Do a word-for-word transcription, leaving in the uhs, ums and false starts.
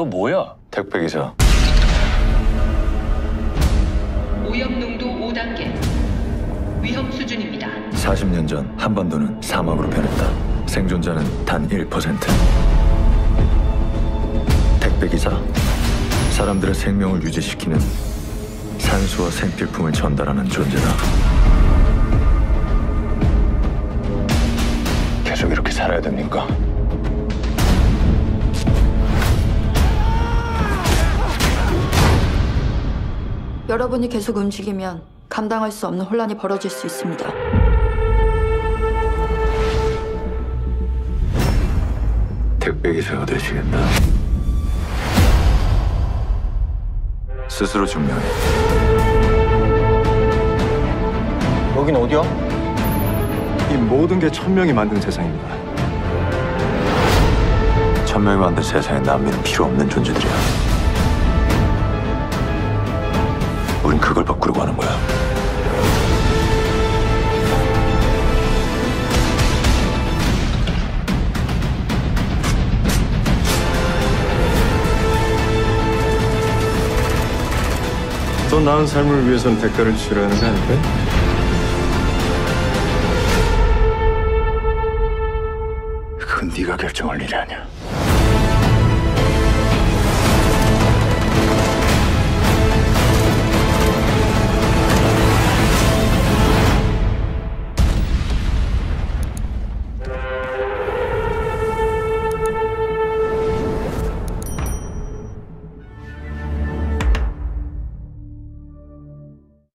너 뭐야? 택배 기사. 오염 농도 오 단계. 위험 수준입니다. 사십 년 전 한반도는 사막으로 변했다. 생존자는 단 일 퍼센트. 택배 기사. 사람들의 생명을 유지시키는 산소와 생필품을 전달하는 존재다. 계속 이렇게 살아야 됩니까? 여러분이 계속 움직이면 감당할 수 없는 혼란이 벌어질 수 있습니다. 택배기사가 되시겠다. 스스로 증명해. 여긴 어디야? 이 모든 게 천명이 만든 세상입니다. 천명이 만든 세상에 난민은 필요 없는 존재들이야. 우린 그걸 바꾸려고 하는 거야. 더 나은 삶을 위해선 대가를 치러야 하는 게 아닐까? 그건 네가 결정할 일이 아니야.